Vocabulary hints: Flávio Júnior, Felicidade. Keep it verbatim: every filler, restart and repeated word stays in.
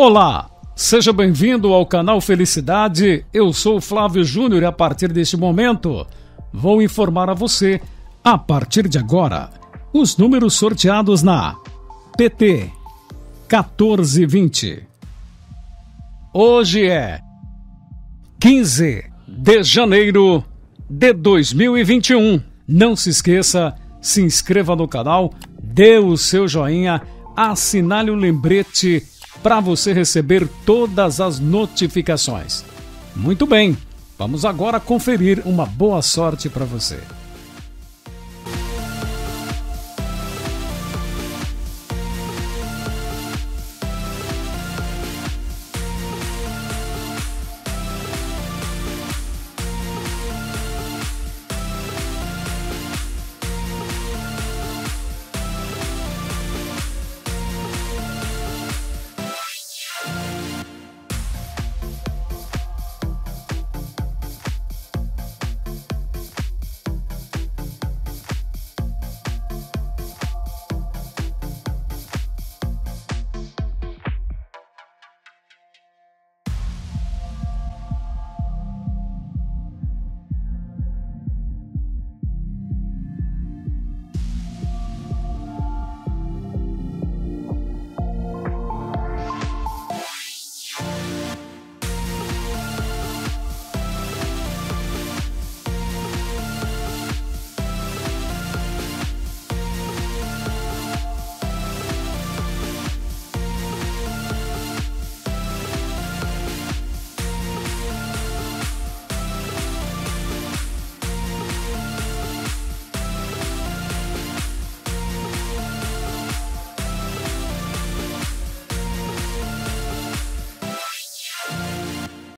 Olá, seja bem-vindo ao canal Felicidade, eu sou Flávio Júnior e a partir deste momento vou informar a você, a partir de agora, os números sorteados na P T quatorze vinte. Hoje é quinze de janeiro de dois mil e vinte e um. Não se esqueça, se inscreva no canal, dê o seu joinha, assinale o lembrete para você receber todas as notificações. Muito bem, vamos agora conferir uma boa sorte para você.